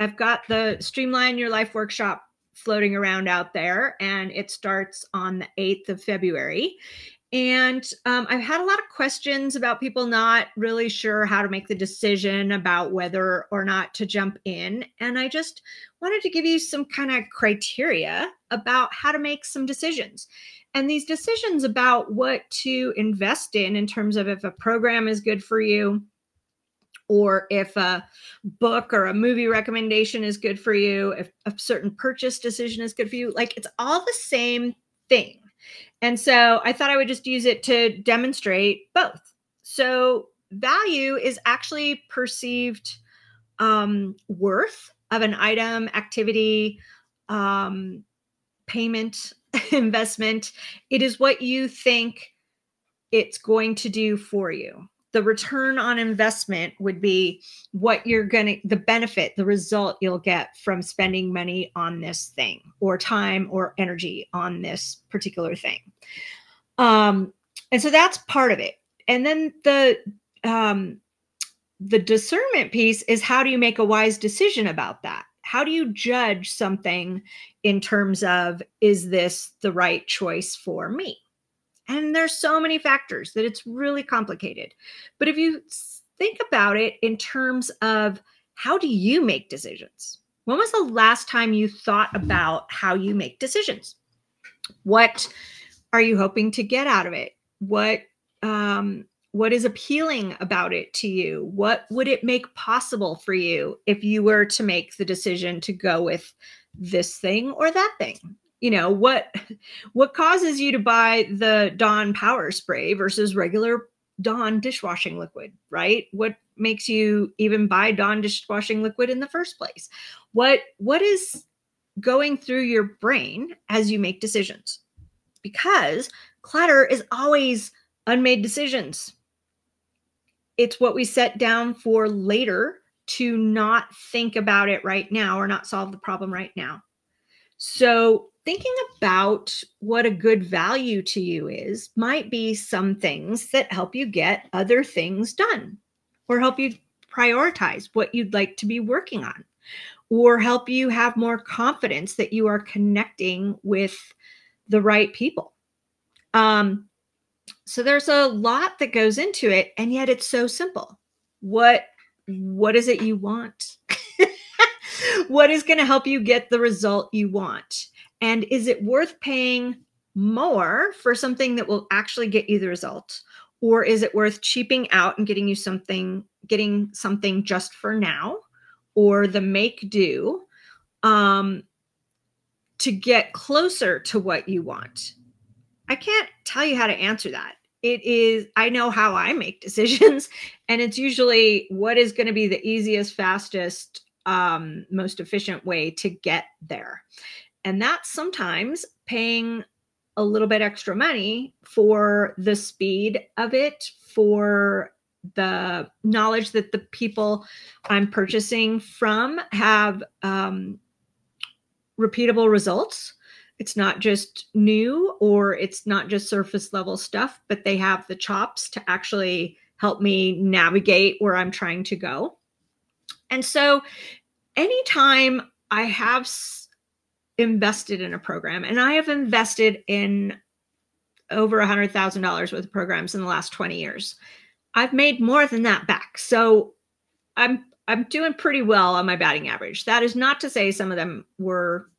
I've got the Streamline Your Life workshop floating around out there, and it starts on the 8th of February. And I've had a lot of questions about people not really sure how to make the decision about whether or not to jump in. And I just wanted to give you some kind of criteria about how to make some decisions. And these decisions about what to invest in terms of if a program is good for you, or if a book or a movie recommendation is good for you, if a certain purchase decision is good for you, like it's all the same thing. And so I thought I would just use it to demonstrate both. So value is actually perceived worth of an item, activity, payment, investment. It is what you think it's going to do for you. The return on investment would be what you're going to, the benefit, the result you'll get from spending money on this thing, or time or energy on this particular thing. And so that's part of it. And then the discernment piece is, how do you make a wise decision about that? How do you judge something in terms of, is this the right choice for me? And there's so many factors that it's really complicated. But if you think about it in terms of, how do you make decisions? When was the last time you thought about how you make decisions? What are you hoping to get out of it? What is appealing about it to you? What would it make possible for you if you were to make the decision to go with this thing or that thing? You know, what causes you to buy the Dawn Power Spray versus regular Dawn dishwashing liquid, right? What makes you even buy Dawn dishwashing liquid in the first place? What is going through your brain as you make decisions? Because clutter is always unmade decisions. It's what we set down for later to not think about it right now or not solve the problem right now. So thinking about what a good value to you is might be some things that help you get other things done, or help you prioritize what you'd like to be working on, or help you have more confidence that you are connecting with the right people. So there's a lot that goes into it, and yet it's so simple. What is it you want? What is going to help you get the result you want? And is it worth paying more for something that will actually get you the result? Or is it worth cheaping out and getting something just for now, or the make do, to get closer to what you want? I can't tell you how to answer that. It is, I know how I make decisions, and it's usually what is going to be the easiest, fastest, most efficient way to get there. And that's sometimes paying a little bit extra money for the speed of it, for the knowledge that the people I'm purchasing from have repeatable results. It's not just new, or it's not just surface level stuff, but they have the chops to actually help me navigate where I'm trying to go. And so anytime I have invested in a program, and I have invested in over $100,000 worth of programs in the last 20 years, I've made more than that back. So I'm doing pretty well on my batting average. That is not to say some of them were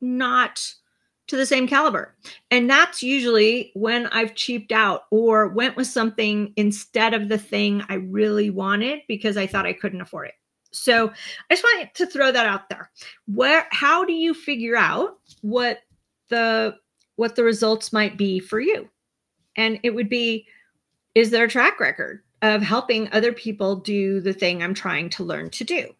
not to the same caliber. And that's usually when I've cheaped out or went with something instead of the thing I really wanted because I thought I couldn't afford it. So I just wanted to throw that out there. How do you figure out what the results might be for you? And it would be, is there a track record of helping other people do the thing I'm trying to learn to do?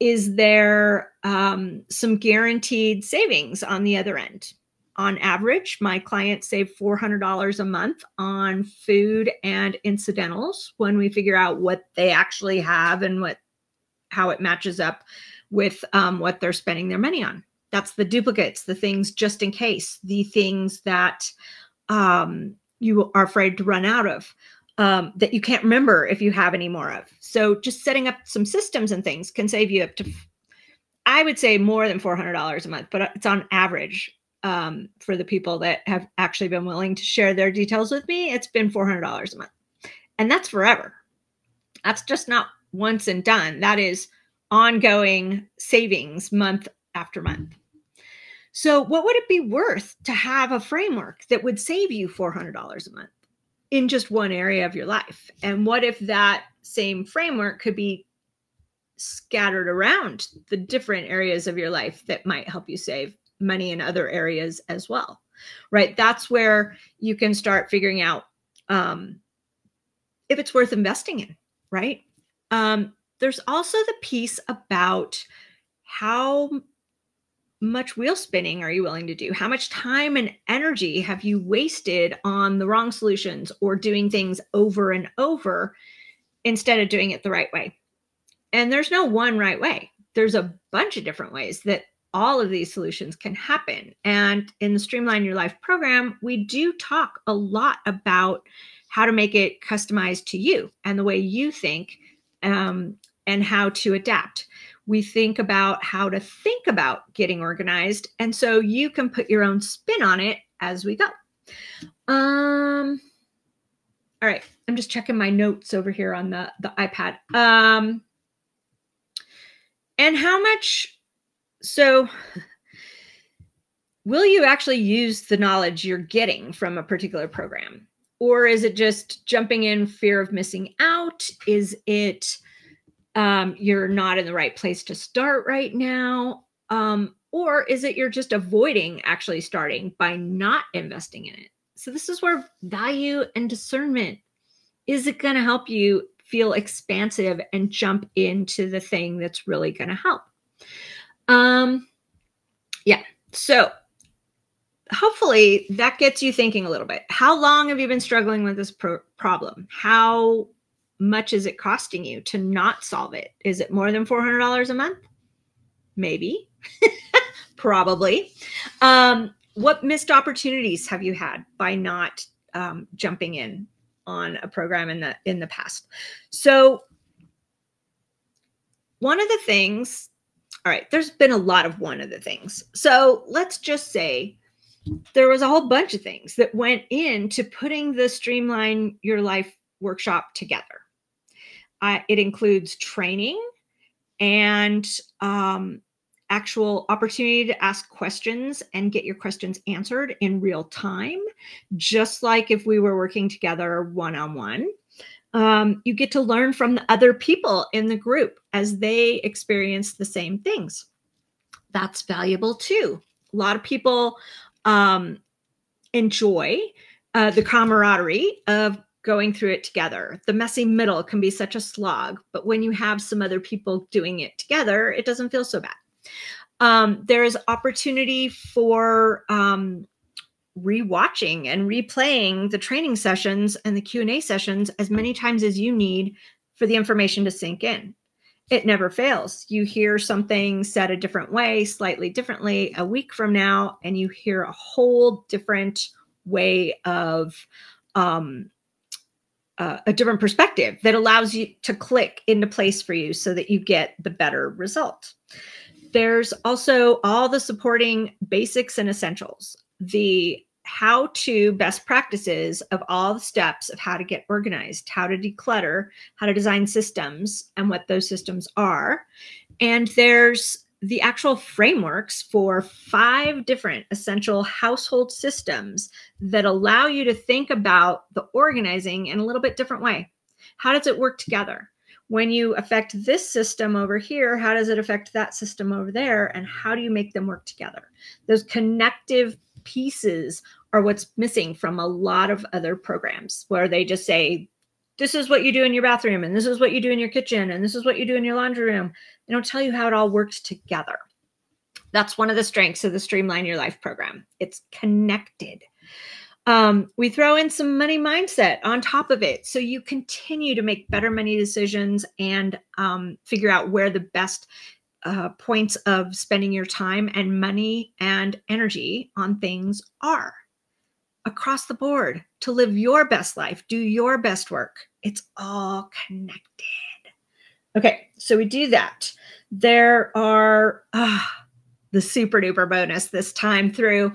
Is there some guaranteed savings on the other end? On average, my clients save $400 a month on food and incidentals when we figure out what they actually have and how it matches up with what they're spending their money on. That's the duplicates, the things just in case, the things that you are afraid to run out of, that you can't remember if you have any more of. So just setting up some systems and things can save you up to I would say more than $400 a month, but it's on average for the people that have actually been willing to share their details with me. It's been $400 a month, and that's forever. That's just not once and done. That is ongoing savings month after month. So what would it be worth to have a framework that would save you $400 a month in just one area of your life? And what if that same framework could be scattered around the different areas of your life that might help you save money in other areas as well, right? That's where you can start figuring out if it's worth investing in, right? There's also the piece about how much wheel spinning are you willing to do? How much time and energy have you wasted on the wrong solutions or doing things over and over instead of doing it the right way? And there's no one right way. There's a bunch of different ways that all of these solutions can happen. And in the Streamline Your Life program, we do talk a lot about how to make it customized to you and the way you think and how to adapt. We think about how to think about getting organized. And so you can put your own spin on it as we go. All right, I'm just checking my notes over here on the iPad. And how much, so will you actually use the knowledge you're getting from a particular program? Or is it just jumping in fear of missing out? Is it you're not in the right place to start right now? Or is it you're just avoiding actually starting by not investing in it? So this is where value and discernment, is it going to help you feel expansive and jump into the thing that's really going to help? Yeah. So hopefully that gets you thinking a little bit. How long have you been struggling with this problem? How much is it costing you to not solve it? Is it more than $400 a month? Maybe, probably. What missed opportunities have you had by not jumping in on a program in the past? So one of the things, all right, there's been a lot of one of the things. So let's just say there was a whole bunch of things that went into putting the Streamline Your Life workshop together. It includes training and actual opportunity to ask questions and get your questions answered in real time, just like if we were working together one-on-one. You get to learn from the other people in the group as they experience the same things. That's valuable too. A lot of people enjoy the camaraderie of going through it together. The messy middle can be such a slog, but when you have some other people doing it together, it doesn't feel so bad. There is opportunity for rewatching and replaying the training sessions and the Q&A sessions as many times as you need for the information to sink in. It never fails. You hear something said a different way, slightly differently, a week from now, and you hear a whole different way of a different perspective that allows you to click into place for you so that you get the better result. There's also all the supporting basics and essentials, the how-to best practices of all the steps of how to get organized, how to declutter, how to design systems and what those systems are. And there's the actual frameworks for 5 different essential household systems that allow you to think about the organizing in a little bit different way. How does it work together? When you affect this system over here, how does it affect that system over there? And how do you make them work together? Those connective pieces are what's missing from a lot of other programs where they just say, this is what you do in your bathroom, and this is what you do in your kitchen, and this is what you do in your laundry room. They don't tell you how it all works together. That's one of the strengths of the Streamline Your Life program. It's connected. We throw in some money mindset on top of it, so you continue to make better money decisions and figure out where the best points of spending your time and money and energy on things are across the board to live your best life, do your best work. It's all connected. Okay, so we do that. There are the super duper bonus this time through.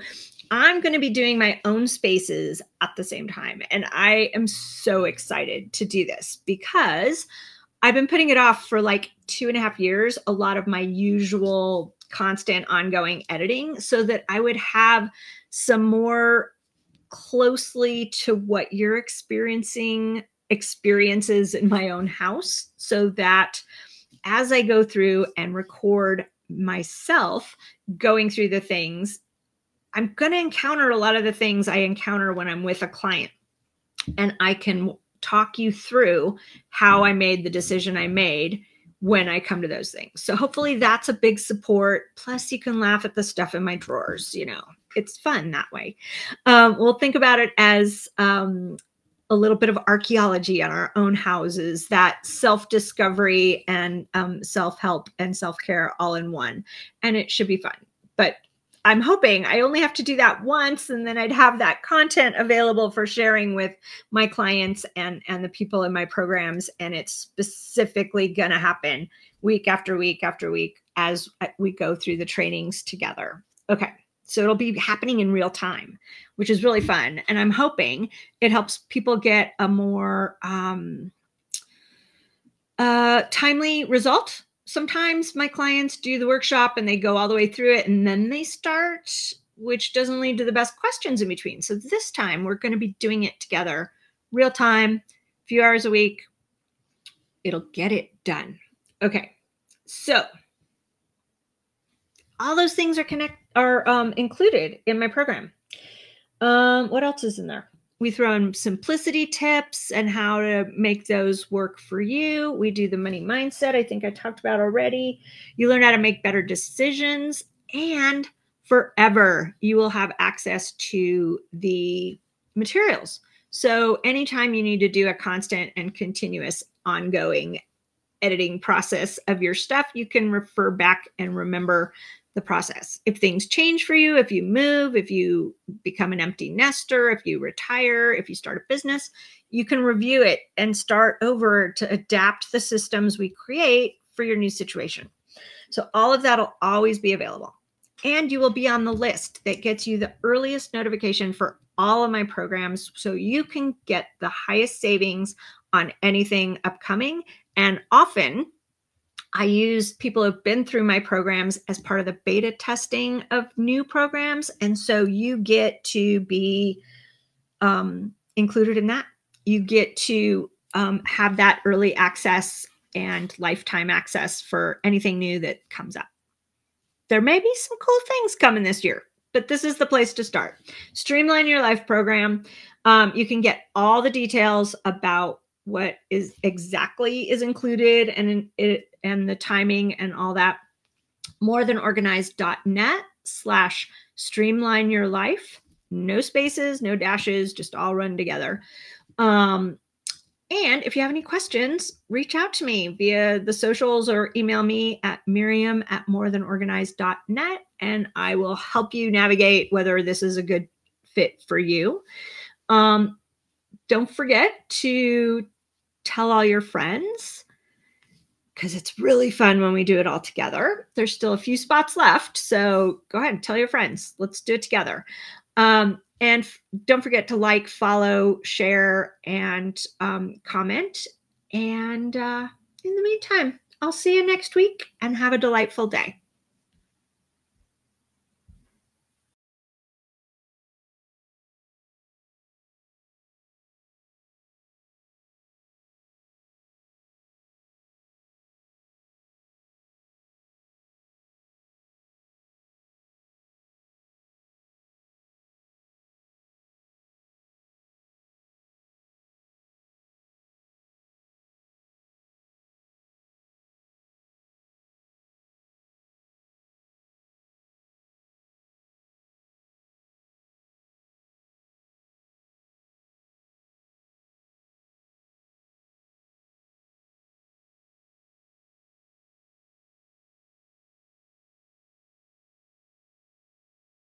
I'm going to be doing my own spaces at the same time. And I am so excited to do this because I've been putting it off for like 2.5 years, a lot of my usual constant ongoing editing, so that I would have some more closely to what you're experiencing experiences in my own house, so that as I go through and record myself going through the things, I'm going to encounter a lot of the things I encounter when I'm with a client, and I can talk you through how I made the decision I made when I come to those things. So hopefully that's a big support. Plus you can laugh at the stuff in my drawers, you know, it's fun that way. We'll think about it as a little bit of archaeology on our own houses, that self-discovery and self-help and self-care all in one. And it should be fun. But I'm hoping I only have to do that once, and then I'd have that content available for sharing with my clients and the people in my programs. And it's specifically going to happen week after week after week as we go through the trainings together. Okay. So it'll be happening in real time, which is really fun. And I'm hoping it helps people get a more timely result. Sometimes my clients do the workshop and they go all the way through it and then they start, which doesn't lead to the best questions in between. So this time we're going to be doing it together, real time, a few hours a week. It'll get it done. Okay. So all those things are included in my program. What else is in there? We throw in simplicity tips and how to make those work for you. We do the money mindset, I think I talked about already. You learn how to make better decisions, and forever you will have access to the materials. So anytime you need to do a constant and continuous ongoing editing process of your stuff, you can refer back and remember the process. If things change for you, if you move, if you become an empty nester, if you retire, if you start a business, you can review it and start over to adapt the systems we create for your new situation. So all of that'll always be available. And you will be on the list that gets you the earliest notification for all of my programs, so you can get the highest savings on anything upcoming. And often I use people who've been through my programs as part of the beta testing of new programs. And so you get to be included in that. You get to have that early access and lifetime access for anything new that comes up. There may be some cool things coming this year, but this is the place to start. Streamline Your Life program. You can get all the details about what is exactly is included and it and the timing and all that. morethanorganized.net/streamlineyourlife. No spaces, no dashes, just all run together. And if you have any questions, reach out to me via the socials or email me at miriam@morethanorganized.net, and I will help you navigate whether this is a good fit for you. Don't forget to tell all your friends, because it's really fun when we do it all together. There's still a few spots left, so go ahead and tell your friends. Let's do it together. And don't forget to like, follow, share, and comment. And in the meantime, I'll see you next week and have a delightful day.